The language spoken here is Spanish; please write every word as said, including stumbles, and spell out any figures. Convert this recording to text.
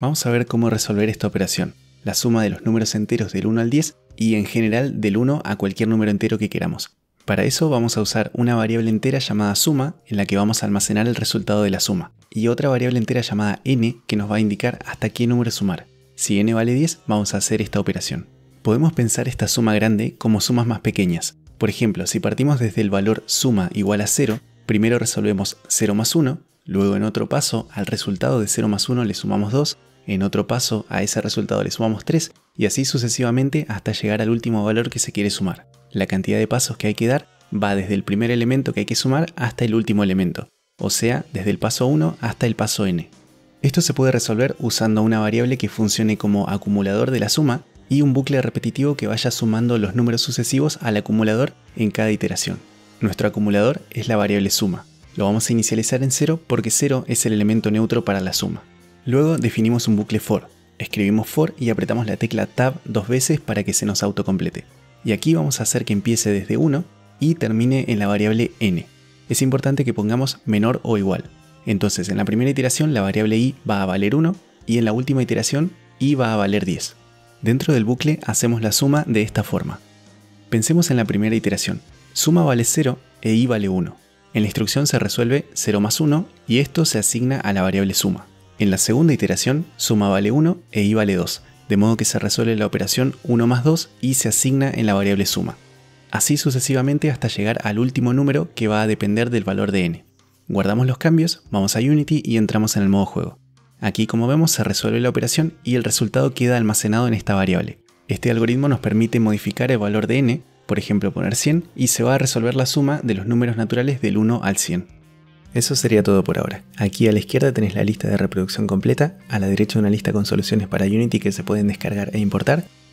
Vamos a ver cómo resolver esta operación, la suma de los números enteros del uno al diez y en general del uno a cualquier número entero que queramos. Para eso vamos a usar una variable entera llamada suma en la que vamos a almacenar el resultado de la suma y otra variable entera llamada n que nos va a indicar hasta qué número sumar. Si n vale diez vamos a hacer esta operación. Podemos pensar esta suma grande como sumas más pequeñas. Por ejemplo, si partimos desde el valor suma igual a cero, primero resolvemos cero más uno, luego en otro paso al resultado de cero más uno le sumamos dos, en otro paso a ese resultado le sumamos tres y así sucesivamente hasta llegar al último valor que se quiere sumar. La cantidad de pasos que hay que dar va desde el primer elemento que hay que sumar hasta el último elemento, o sea, desde el paso uno hasta el paso n. Esto se puede resolver usando una variable que funcione como acumulador de la suma y un bucle repetitivo que vaya sumando los números sucesivos al acumulador en cada iteración. Nuestro acumulador es la variable suma. Lo vamos a inicializar en cero porque cero es el elemento neutro para la suma. Luego definimos un bucle for. Escribimos for y apretamos la tecla tab dos veces para que se nos autocomplete. Y aquí vamos a hacer que empiece desde uno y termine en la variable n. Es importante que pongamos menor o igual. Entonces en la primera iteración la variable i va a valer uno y en la última iteración i va a valer diez. Dentro del bucle hacemos la suma de esta forma. Pensemos en la primera iteración. Suma vale cero e i vale uno. En la instrucción se resuelve cero más uno y esto se asigna a la variable suma. En la segunda iteración suma vale uno e i vale dos, de modo que se resuelve la operación uno más dos y se asigna en la variable suma. Así sucesivamente hasta llegar al último número que va a depender del valor de n. Guardamos los cambios, vamos a Unity y entramos en el modo juego. Aquí, como vemos, se resuelve la operación y el resultado queda almacenado en esta variable. Este algoritmo nos permite modificar el valor de n, por ejemplo poner cien, y se va a resolver la suma de los números naturales del uno al cien. Eso sería todo por ahora. Aquí a la izquierda tenés la lista de reproducción completa, a la derecha una lista con soluciones para Unity que se pueden descargar e importar,